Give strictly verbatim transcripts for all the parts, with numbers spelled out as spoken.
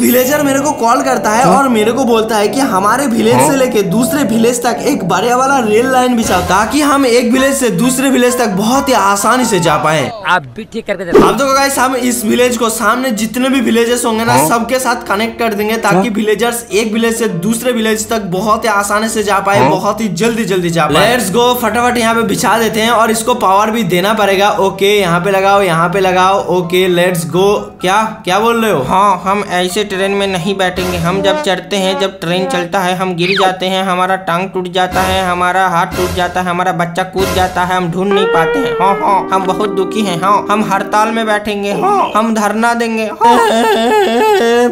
Villager मेरे को call करता है और मेरे को बोलता है कि हमारे विलेज से लेके दूसरे विलेज तक एक बड़े वाला रेल लाइन बिछाओ ताकि हम एक विलेज से दूसरे विलेज तक बहुत ही आसानी से जा पाए। आप भी ठीक करके अब देखो गाइस, हम इस विलेज को सामने जितने भी विलेजेस होंगे ना सबके साथ कनेक्ट कर देंगे ताकि विलेजर्स एक विलेज से दूसरे विलेज तक बहुत ही आसानी से जा पाए, बहुत ही जल्दी जल्दी जा पाए। लेट्स गो, फटाफट यहाँ पे बिछा देते हैं और इसको पावर भी देना पड़ेगा। ओके, यहाँ पे लगाओ, यहाँ पे लगाओ। Okay let's go. क्या क्या बोल रहे हो? हाँ, हम ऐसे ट्रेन में नहीं बैठेंगे। हम जब चढ़ते हैं, जब ट्रेन चलता है, हम गिर जाते हैं, हमारा टांग टूट जाता है, हमारा हाथ टूट जाता है, हमारा बच्चा कूद जाता है, हम ढूंढ नहीं पाते हैं। हाँ हाँ, हम बहुत दुखी हैं। हाँ, हम हड़ताल में बैठेंगे। हाँ, हम धरना देंगे। हाँ।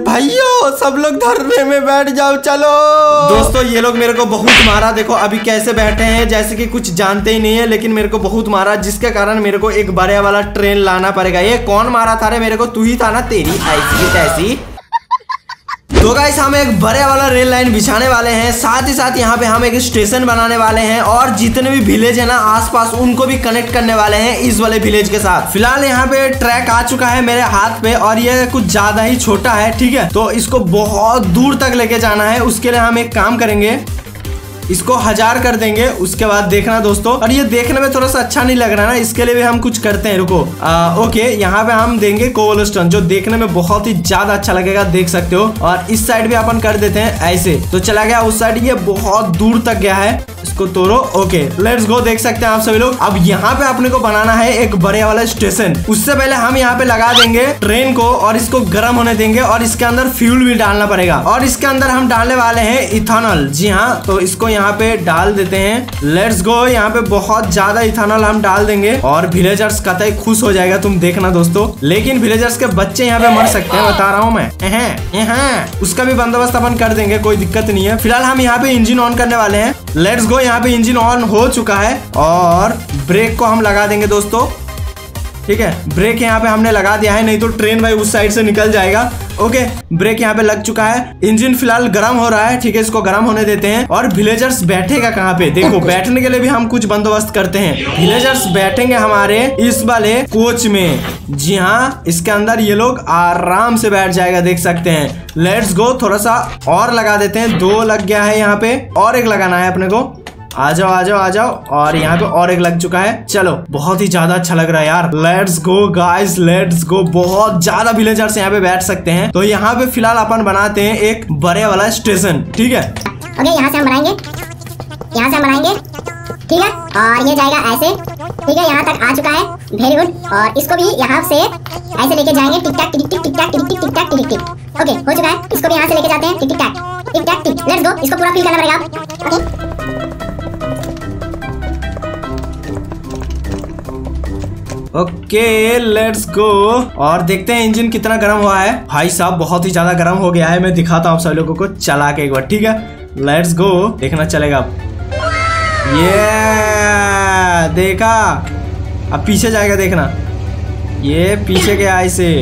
भाइयों, सब लोग धरने में बैठ जाओ। चलो दोस्तों, ये लोग मेरे को बहुत मारा। देखो अभी कैसे बैठे हैं, जैसे कि कुछ जानते ही नहीं है, लेकिन मेरे को बहुत मारा, जिसके कारण मेरे को एक बड़े वाला ट्रेन लाना पड़ेगा। ये कौन मारा था रे मेरे को? तू ही था ना, तेरी ऐसी की तैसी। तो गाइस, हम एक बड़े वाला रेल लाइन बिछाने वाले हैं, साथ ही साथ यहाँ पे हम एक स्टेशन बनाने वाले हैं और जितने भी विलेज है ना आसपास उनको भी कनेक्ट करने वाले हैं इस वाले विलेज के साथ। फिलहाल यहाँ पे ट्रैक आ चुका है मेरे हाथ पे और ये कुछ ज्यादा ही छोटा है, ठीक है, तो इसको बहुत दूर तक लेके जाना है। उसके लिए हम एक काम करेंगे, इसको हजार कर देंगे। उसके बाद देखना दोस्तों, और ये देखने में थोड़ा सा अच्छा नहीं लग रहा ना, इसके लिए भी हम कुछ करते हैं। रुको, आ, ओके, यहाँ पे हम देंगे कोबलस्टोन, जो देखने में बहुत ही ज्यादा अच्छा लगेगा, देख सकते हो। और इस साइड भी अपन कर देते हैं ऐसे। तो चला गया उस साइड, ये बहुत दूर तक गया है, इसको तोड़ो। ओके लेट्स गो, देख सकते हैं आप सभी लोग। अब यहाँ पे अपने को बनाना है एक बड़े वाला स्टेशन। उससे पहले हम यहाँ पे लगा देंगे ट्रेन को और इसको गर्म होने देंगे और इसके अंदर फ्यूल भी डालना पड़ेगा और इसके अंदर हम डालने वाले हैं इथेनॉल। जी हाँ, तो इसको यहाँ पे डाल देते हैं। लेट्स गो, यहाँ पे बहुत ज्यादा इथेनॉल हम डाल देंगे और विलेजर्स कतई खुश हो जाएगा, तुम देखना दोस्तों। लेकिन विलेजर्स के बच्चे यहाँ पे मर सकते हैं, बता रहा हूँ मैं। एहे, एहे। उसका भी बंदोबस्त अपन कर देंगे, कोई दिक्कत नहीं है। फिलहाल हम यहाँ पे इंजन ऑन करने वाले हैं। लेट्स गो, यहाँ पे इंजन ऑन हो चुका है और ब्रेक को हम लगा देंगे दोस्तों, ठीक है। ब्रेक यहाँ पे हमने लगा दिया है, नहीं तो ट्रेन भाई उस साइड से निकल जाएगा। ओके, ब्रेक यहाँ पे लग चुका है। इंजन फिलहाल गर्म हो रहा है, ठीक है, इसको गर्म होने देते हैं। और विलेजर्स बैठेगा कहाँ पे? देखो, बैठने के लिए भी हम कुछ बंदोबस्त करते हैं। विलेजर्स बैठेंगे हमारे इस वाले कोच में। जी हाँ, इसके अंदर ये लोग आराम से बैठ जाएगा, देख सकते हैं। लेट्स गो, थोड़ा सा और लगा देते हैं। दो लग गया है यहाँ पे, और एक लगाना है अपने को। आ जाओ आ जाओ आ जाओ, और यहाँ पे और एक लग चुका है। चलो, बहुत ही ज्यादा अच्छा लग रहा है यार। Let's go guys, let's go. बहुत ज्यादा विलेजर्स यहाँ पे बैठ सकते हैं। तो यहाँ पे फिलहाल अपन बनाते हैं एक बड़े वाला स्टेशन, ठीक है। ओके, यहाँ से हम बनाएंगे, यहाँ से हम बनाएंगे, ठीक है। और ये जाएगा ऐसे, ठीक है, यहाँ तक आ चुका है, वेरी गुड। और इसको भी यहाँ से ऐसे लेके जाएंगे, टिक टाक टिक टिक टिक टाक टिक टिक टिक टाक टिक टिक। ओके, हो चुका है। इसको भी यहाँ से लेके जाते हैं, टिक टिक टाक टिक टाक टिक। लेट्स गो, इसको पूरा फिल करना पड़ेगा। Okay, okay let's go. और देखते हैं इंजन कितना गर्म हुआ है। भाई साहब, बहुत ही ज्यादा गर्म हो गया है। मैं दिखाता हूँ आप सभी लोगों को चला के एक बार, ठीक है। लेट्स गो, देखना चलेगा अब। ये देखा, अब पीछे जाएगा, देखना। ये पीछे गया ऐसे,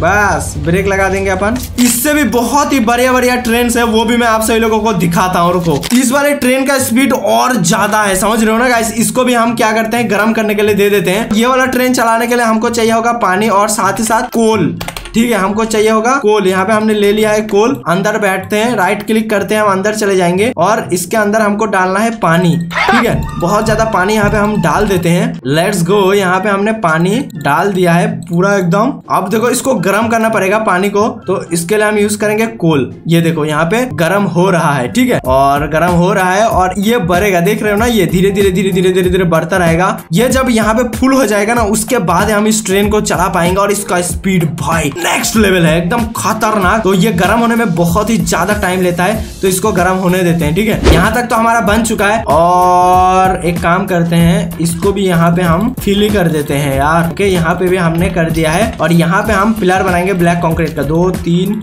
बस ब्रेक लगा देंगे अपन। इससे भी बहुत ही बढ़िया बढ़िया ट्रेन है, वो भी मैं आप सभी लोगों को दिखाता हूँ। रुको, इस वाले ट्रेन का स्पीड और ज्यादा है, समझ रहे हो ना गाइस। इसको भी हम क्या करते हैं, गर्म करने के लिए दे देते हैं। ये वाला ट्रेन चलाने के लिए हमको चाहिए होगा पानी और साथ ही साथ कोल, ठीक है। हमको चाहिए होगा कोल, यहाँ पे हमने ले लिया है कोल। अंदर बैठते हैं, राइट क्लिक करते हैं, हम अंदर चले जाएंगे और इसके अंदर हमको डालना है पानी, ठीक है। बहुत ज्यादा पानी यहाँ पे हम डाल देते हैं। लेट्स गो, यहाँ पे हमने पानी डाल दिया है पूरा एकदम। अब देखो, इसको गर्म करना पड़ेगा पानी को, तो इसके लिए हम यूज करेंगे कोल। ये देखो, यहाँ पे गर्म हो रहा है, ठीक है, और गर्म हो रहा है और ये बढ़ेगा, देख रहे हो ना। ये धीरे धीरे धीरे धीरे धीरे धीरे बढ़ता रहेगा। ये जब यहाँ पे फुल हो जाएगा ना, उसके बाद हम इस ट्रेन को चला पाएंगे। और इसका स्पीड भाई नेक्स्ट लेवल है, एकदम खतरनाक। तो ये गर्म होने में बहुत ही ज्यादा टाइम लेता है, तो इसको गर्म होने देते हैं, ठीक है। यहाँ तक तो हमारा बन चुका है। और एक काम करते हैं, इसको भी यहाँ पे हम फिल कर देते हैं यार। ओके, यहाँ पे भी हमने कर दिया है। और यहाँ पे हम पिलर बनाएंगे ब्लैक कंक्रीट का, दो तीन।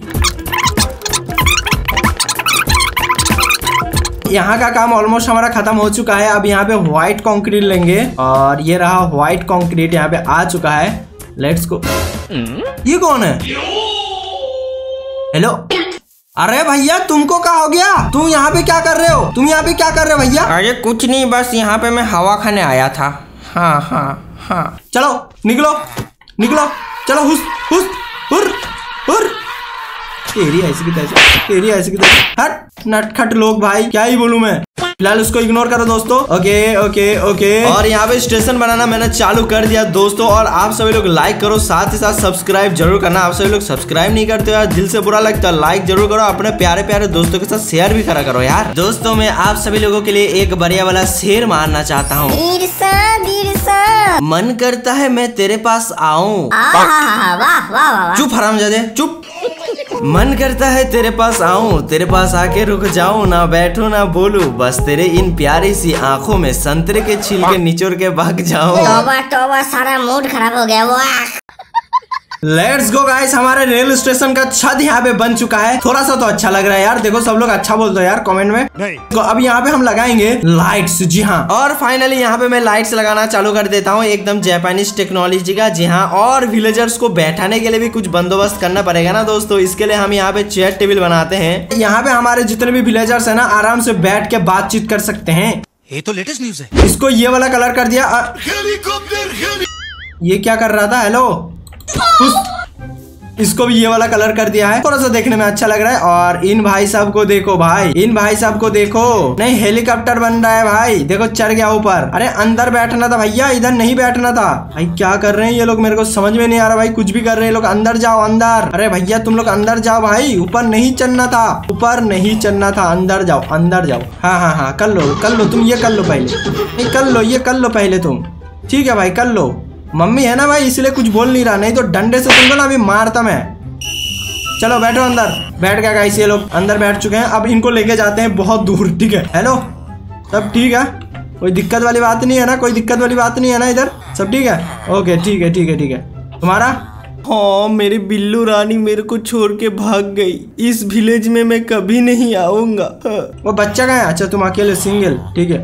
यहाँ का काम ऑलमोस्ट हमारा खत्म हो चुका है। अब यहाँ पे व्हाइट कंक्रीट लेंगे और ये रहा व्हाइट कंक्रीट, यहाँ पे आ चुका है। Let's go. ये कौन है? हेलो, अरे भैया, तुमको क्या हो गया? तुम यहाँ पे क्या कर रहे हो? तुम यहाँ पे क्या कर रहे हो भैया? अरे कुछ नहीं, बस यहाँ पे मैं हवा खाने आया था। हाँ हाँ हाँ, चलो निकलो निकलो। चलो हुस हुस हुर हुर तेरी ऐसी की तैसी तेरी ऐसी की तैसी हट नटखट लोग भाई क्या ही बोलूं मैं। फिलहाल उसको इग्नोर करो दोस्तों। ओके ओके ओके और यहाँ पे स्टेशन बनाना मैंने चालू कर दिया दोस्तों। और आप सभी लोग लाइक करो, साथ ही साथ सब्सक्राइब जरूर करना। आप सभी लोग सब्सक्राइब नहीं करते हो यार, दिल से बुरा लगता है। लाइक जरूर करो, अपने प्यारे प्यारे दोस्तों के साथ शेयर भी करा करो यार। दोस्तों मैं आप सभी लोगों के लिए एक बढ़िया वाला शेर मारना चाहता हूँ। मन करता है मैं तेरे पास आऊँ। चुप हरामजादे चुप। मन करता है तेरे पास आऊं, तेरे पास आके रुक जाऊं, ना बैठूं ना बोलूं, बस तेरे इन प्यारी सी आंखों में संतरे के छिलके निचोड़ के भाग जाऊं। तौबा तौबा सारा मूड खराब हो गया। वाह लेट्स गो गाइस, हमारे रेल स्टेशन का छत यहाँ पे बन चुका है। थोड़ा सा तो अच्छा लग रहा है यार, देखो सब लोग अच्छा बोलते हो यार कमेंट में। तो अब यहाँ पे हम लगाएंगे लाइट्स, जी हाँ। और फाइनली यहाँ पे मैं लाइट्स लगाना चालू कर देता हूँ, एकदम जापानीज टेक्नोलॉजी का, जी हाँ। और विलेजर्स को बैठाने के लिए भी कुछ बंदोबस्त करना पड़ेगा ना दोस्तों। इसके लिए हम यहाँ पे चेयर टेबल बनाते हैं। यहाँ पे हमारे जितने भी विलेजर्स है ना आराम से बैठ के बातचीत कर सकते हैं। ये तो लेटेस्ट न्यूज है। इसको ये वाला कलर कर दिया। ये क्या कर रहा था? हेलो। इसको भी ये वाला कलर कर दिया है, थोड़ा सा देखने में अच्छा लग रहा है। और इन भाई साहब को देखो भाई, इन भाई साहब को देखो। नहीं हेलीकॉप्टर बन रहा है भाई, देखो चढ़ गया ऊपर। अरे अंदर बैठना था भैया, इधर नहीं बैठना था भाई। क्या कर रहे हैं ये लोग, मेरे को समझ में नहीं आ रहा भाई। कुछ भी कर रहे हैं लोग, अंदर जाओ अंदर। अरे भैया तुम लोग अंदर जाओ भाई, ऊपर नहीं चढ़ना था, ऊपर नहीं चढ़ना था, अंदर जाओ अंदर जाओ। हाँ हाँ हाँ कर लो कर लो, तुम ये कर लो पहले, कर लो ये कर लो पहले तुम, ठीक है भाई कर लो। मम्मी है ना भाई इसलिए कुछ बोल नहीं रहा, नहीं तो डंडे से तुमको ना अभी मारता मैं। चलो बैठो अंदर, बैठ गया गाइस ये लोग अंदर बैठ चुके हैं। अब इनको लेके जाते हैं बहुत दूर, ठीक है। हेलो सब ठीक है, कोई दिक्कत वाली बात नहीं है ना, कोई दिक्कत वाली बात नहीं है ना, इधर सब ठीक है? ओके ठीक है ठीक है ठीक है। तुम्हारा? हाँ मेरी बिल्लू रानी मेरे को छोड़ के भाग गई, इस विलेज में मैं कभी नहीं आऊंगा। वो बच्चा कहाँ है? अच्छा तुम अकेले सिंगल, ठीक है।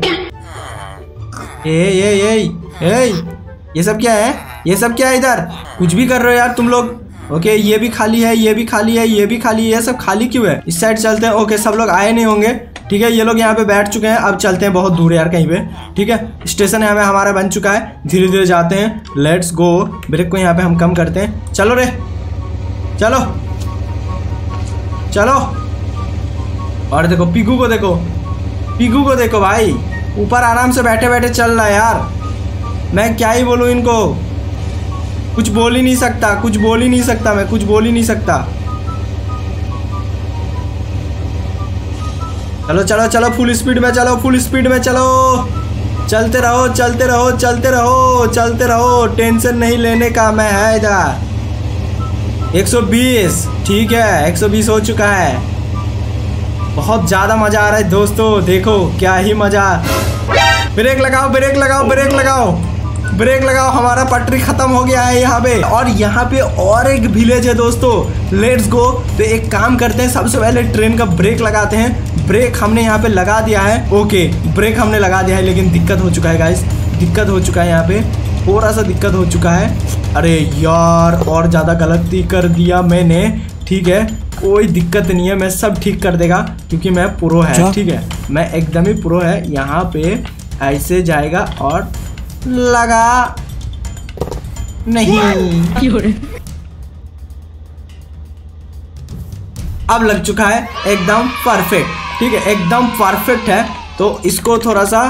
ए ये सब क्या है, ये सब क्या है? इधर कुछ भी कर रहे हो यार तुम लोग। ओके ये भी खाली है, ये भी खाली है, ये भी खाली है, ये सब खाली क्यों है? इस साइड चलते हैं। ओके सब लोग आए नहीं होंगे, ठीक है। ये लोग यहाँ पे बैठ चुके हैं, अब चलते हैं बहुत दूर यार कहीं पे, ठीक है। स्टेशन यहाँ पे हमारा बन चुका है, धीरे धीरे जाते हैं। लेट्स गो, ब्रेक को यहाँ पे हम कम करते हैं। चलो रे चलो चलो। और देखो पिगू को देखो, पिगू को देखो भाई, ऊपर आराम से बैठे बैठे चल रहा है यार। मैं क्या ही बोलूँ इनको, कुछ बोल ही नहीं सकता, कुछ बोल ही नहीं सकता मैं, कुछ बोल ही नहीं सकता। चलो चलो चलो फुल स्पीड में चलो, फुल स्पीड में चलो, चलते रहो चलते रहो चलते रहो चलते रहो, टेंशन नहीं लेने का मैं है इधर। एक सौ बीस, ठीक है एक सौ बीस हो चुका है। बहुत ज़्यादा मज़ा आ रहा है दोस्तों, देखो क्या ही मज़ा। ब्रेक लगाओ ब्रेक लगाओ ब्रेक लगाओ ब्रेक लगाओ, हमारा पटरी खत्म हो गया है यहाँ पे। और यहाँ पे और एक विलेज है दोस्तों, लेट्स गो। तो एक काम करते हैं, सबसे पहले ट्रेन का ब्रेक लगाते हैं। ब्रेक हमने यहाँ पे लगा दिया है, ओके ब्रेक हमने लगा दिया है। लेकिन दिक्कत हो चुका है गाइस, दिक्कत हो चुका है यहाँ पे, थोड़ा सा दिक्कत हो चुका है। अरे यार और ज़्यादा गलती कर दिया मैंने, ठीक है कोई दिक्कत नहीं है, मैं सब ठीक कर देगा क्योंकि मैं प्रो है, ठीक है मैं एकदम ही प्रो है। यहाँ पे ऐसे जाएगा और लगा नहीं, अब लग चुका है एकदम परफेक्ट, ठीक है एकदम परफेक्ट है। तो इसको थोड़ा सा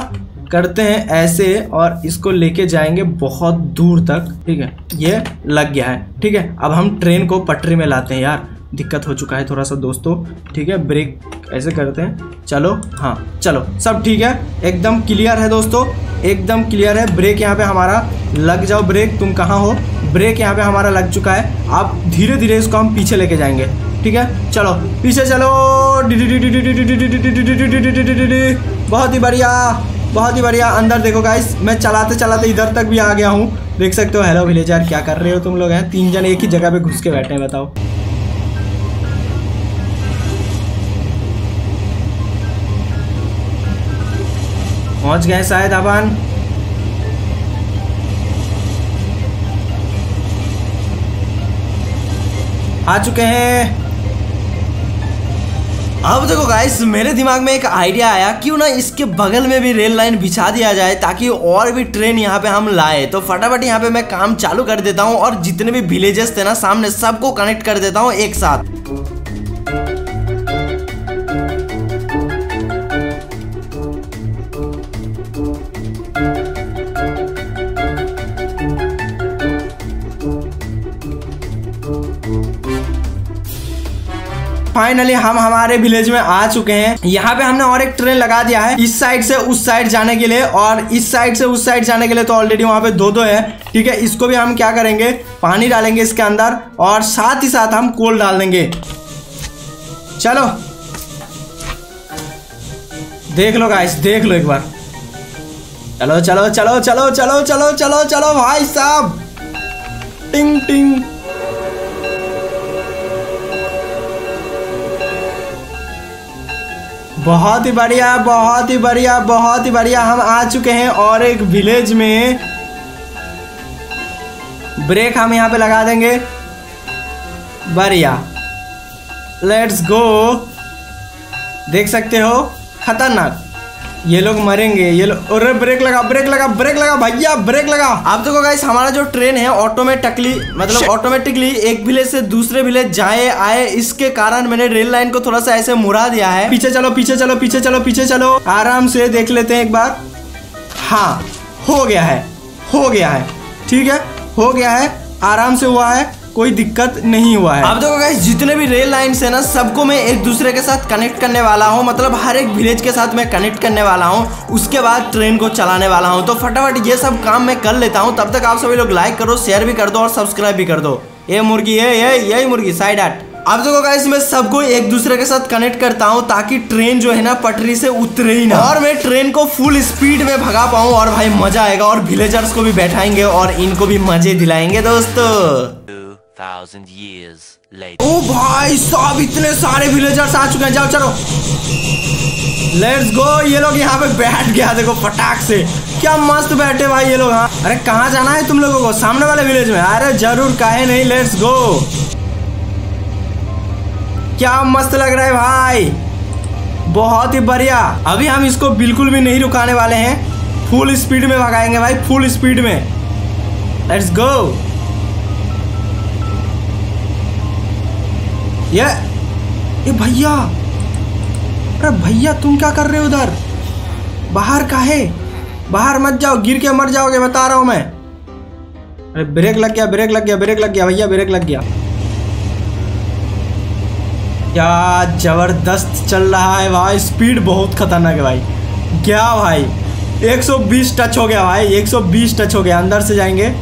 करते हैं ऐसे और इसको लेके जाएंगे बहुत दूर तक, ठीक है ये लग गया है, ठीक है। अब हम ट्रेन को पटरी में लाते हैं यार, दिक्कत हो चुका है थोड़ा सा दोस्तों, ठीक है। ब्रेक ऐसे करते हैं, चलो हाँ चलो सब ठीक है, एकदम क्लियर है दोस्तों, एकदम क्लियर है। ब्रेक यहाँ पे हमारा लग जाओ, ब्रेक तुम कहाँ हो? ब्रेक यहाँ पे हमारा लग चुका है। आप धीरे धीरे इसको हम पीछे लेके जाएंगे, ठीक है चलो पीछे चलो। बहुत ही बढ़िया बहुत ही बढ़िया। अंदर देखो गाइस, मैं चलाते चलाते इधर तक भी आ गया हूँ, देख सकते हो। हेलो विलेजर क्या कर रहे हो तुम लोग? हैं तीन जन एक ही जगह पे घुस के बैठे हैं, बताओ। पहुंच गए शायद आबान। आ चुके हैं, अब देखो गाइस, मेरे दिमाग में एक आइडिया आया, क्यों ना इसके बगल में भी रेल लाइन बिछा दिया जाए ताकि और भी ट्रेन यहाँ पे हम लाए। तो फटाफट यहाँ पे मैं काम चालू कर देता हूँ और जितने भी विलेजेस थे ना सामने, सबको कनेक्ट कर देता हूँ एक साथ। फाइनली हम हमारे विलेज में आ चुके हैं। यहाँ पे हमने और एक ट्रेन लगा दिया है, इस साइड से उस साइड जाने के लिए और इस साइड से उस साइड जाने के लिए। तो ऑलरेडी वहाँ पे दो दो है, ठीक है। इसको भी हम क्या करेंगे, पानी डालेंगे इसके अंदर और साथ ही साथ हम कोल डाल देंगे। चलो देख लो गाइस, देख लो एक बार। चलो चलो चलो चलो चलो चलो चलो चलो भाई साहब, टिंग टिंग। बहुत ही बढ़िया, बहुत ही बढ़िया, बहुत ही बढ़िया। हम आ चुके हैं और एक विलेज में। ब्रेक हम यहाँ पे लगा देंगे। बढ़िया, लेट्स गो। देख सकते हो खतरनाक, ये लोग मरेंगे ये लोग। अरे ब्रेक लगा, ब्रेक लगा, ब्रेक लगा भैया, ब्रेक लगा। आप देखो गाइस, हमारा जो ट्रेन है ऑटोमेटिकली मतलब ऑटोमेटिकली एक विलेज से दूसरे विलेज जाए आए। इसके कारण मैंने रेल लाइन को थोड़ा सा ऐसे मुड़ा दिया है। पीछे चलो, पीछे चलो, पीछे चलो, पीछे चलो। आराम से देख लेते हैं एक बार। हाँ हो गया है, हो गया है, ठीक है, हो गया है, आराम से हुआ है, कोई दिक्कत नहीं हुआ है। अब देखो गाइस, जितने भी रेल लाइन्स है ना सबको मैं एक दूसरे के साथ कनेक्ट करने वाला हूँ। मतलब हर एक विलेज के साथ मैं कनेक्ट करने वाला हूँ, उसके बाद ट्रेन को चलाने वाला हूँ। तो फटाफट ये सब काम मैं कर लेता हूँ। तब तक आप सभी लोग लाइक करो, शेयर भी कर दो और सब्सक्राइब भी कर दो। ये मुर्गी है, ये यही मुर्गी साइड आठ। अब देखो गाइस, मैं सबको एक दूसरे के साथ कनेक्ट करता हूँ ताकि ट्रेन जो है ना पटरी से उतरे ही ना और मैं ट्रेन को फुल स्पीड में भगा पाऊँ। और भाई मजा आएगा, और विलेजर्स को भी बैठाएंगे और इनको भी मजे दिलाएंगे दोस्तों। ओ भाई साहब, इतने सारे विलेजर्स आ चुके हैं। जाओ चलो, लेट्स गो। ये लोग यहाँ पे बैठ गया, देखो फटाक से, क्या मस्त बैठे भाई ये लोग। हाँ, अरे कहाँ जाना है तुम लोगों को, सामने वाले विलेज में? अरे जरूर, काहे नहीं, लेट्स गो। क्या मस्त लग रहा है भाई, बहुत ही बढ़िया। अभी हम इसको बिल्कुल भी नहीं रुकाने वाले हैं, फुल स्पीड में भगाएंगे भाई, फुल स्पीड में। Let's go. ये ये भैया, अरे भैया तुम क्या कर रहे हो उधर, बाहर काहे? बाहर मत जाओ, गिर के मर जाओगे, बता रहा हूँ मैं। अरे ब्रेक लग गया, ब्रेक लग गया, ब्रेक लग गया भैया, ब्रेक लग गया। क्या जबरदस्त चल रहा है भाई, स्पीड बहुत खतरनाक है भाई। क्या भाई, एक सौ बीस टच हो गया भाई, एक सौ बीस टच हो गया। अंदर से जाएंगे,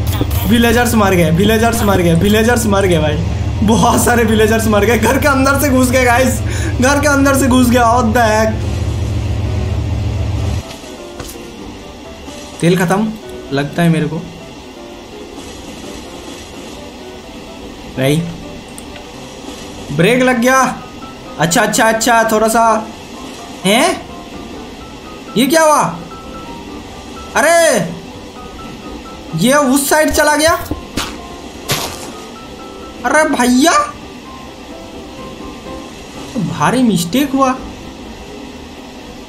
विलेजर्स मर गए, विलेजर्स मर गए, विलेजर्स मर गए भाई, बहुत सारे विलेजर्स मर गए। घर के अंदर से घुस गए गाइस, घर के अंदर से घुस गया। और तेल खत्म लगता है मेरे को भाई। ब्रेक लग गया। अच्छा अच्छा अच्छा, थोड़ा सा है। ये क्या हुआ? अरे ये उस साइड चला गया। अरे भैया तो भारी मिस्टेक हुआ,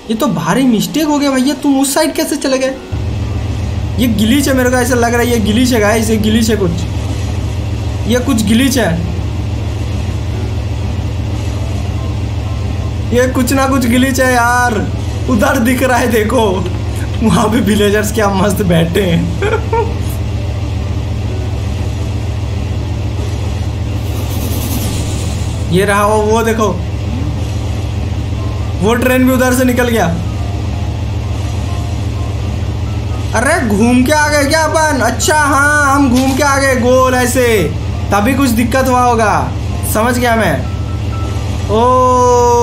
ये तो भारी मिस्टेक हो गया भैया। तुम उस साइड कैसे चले गए? ये गिलीच है मेरे को ऐसा लग रहा है, ये गिलीच है गाइस, ये गिलीच है कुछ, ये कुछ गिलीच है, ये कुछ ना कुछ गिलीच है यार। उधर दिख रहा है, देखो वहाँ पे विलेजर्स क्या मस्त बैठे हैं। ये रहा वो, वो देखो वो ट्रेन भी उधर से निकल गया। अरे घूम के आ गए क्या अपन? अच्छा हाँ, हम घूम के आ गए गोल ऐसे, तभी कुछ दिक्कत हुआ होगा, समझ गया मैं। ओ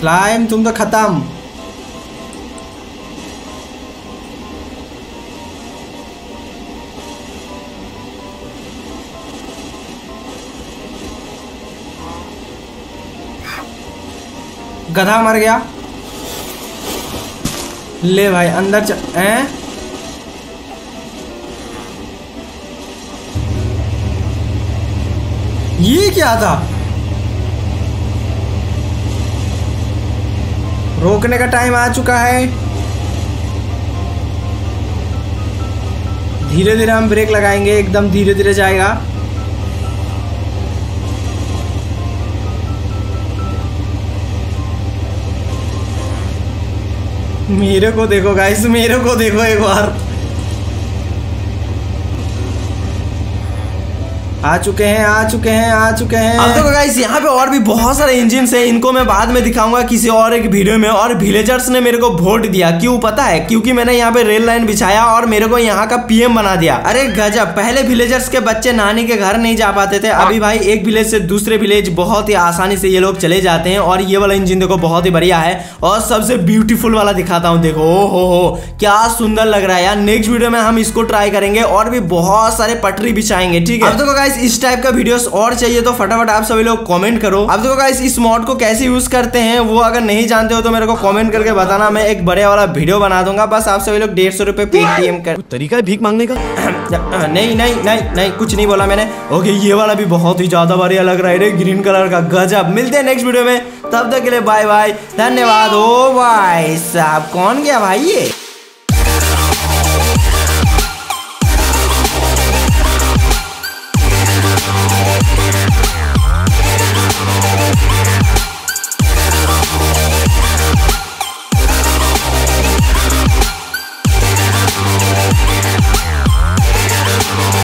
क्लाइम, तुम तो खत्म। गधा मर गया। ले भाई अंदर च... हैं ये क्या था? रोकने का टाइम आ चुका है। धीरे धीरे हम ब्रेक लगाएंगे, एकदम धीरे धीरे जाएगा। मेरे को देखो गाइस, मेरे को देखो एक बार। आ चुके हैं आ चुके हैं आ चुके हैं। अब देखो गाइस यहाँ पे और भी बहुत सारे इंजिन्स हैं, इनको मैं बाद में दिखाऊंगा किसी और एक वीडियो में। और विलेजर्स ने मेरे को वोट दिया, क्यों पता है? क्योंकि मैंने यहाँ पे रेल लाइन बिछाया और मेरे को यहाँ का पीएम बना दिया। अरे गजब, पहले विलेजर्स के बच्चे नानी के घर नहीं जा पाते थे, अभी भाई एक विलेज से दूसरे विलेज बहुत ही आसानी से ये लोग चले जाते हैं। और ये वाला इंजिन देखो बहुत ही बढ़िया है, और सबसे ब्यूटीफुल वाला दिखाता हूँ। देखो ओ हो हो क्या सुंदर लग रहा है यार। नेक्स्ट वीडियो में हम इसको ट्राई करेंगे और भी बहुत सारे पटरी बिछाएंगे, ठीक है? अब देखो इस टाइप का वीडियोस और चाहिए तो फटाफट आप सभी लोग कमेंट करो। अब देखो गाइस इस मॉड को कैसे यूज करते हैं वो अगर नहीं जानते हो तो मेरे को कमेंट करके बताना, मैं एक बड़े वाला वीडियो बना दूंगा। बस आप सभी लोग डेढ़ सौ रुपए पेटीएम कर तरीका है भीख मांगने का। नहीं नहीं नहीं नहीं कुछ नहीं बोला मैंने। ओके ये वाला भी बहुत ही ज्यादा बढ़िया लग रहा है, ग्रीन कलर का, गजब। मिलते हैं नेक्स्ट वीडियो में, तब तक के लिए बाय बाय, धन्यवाद। ओ भाई साहब कौन गया भाई ये?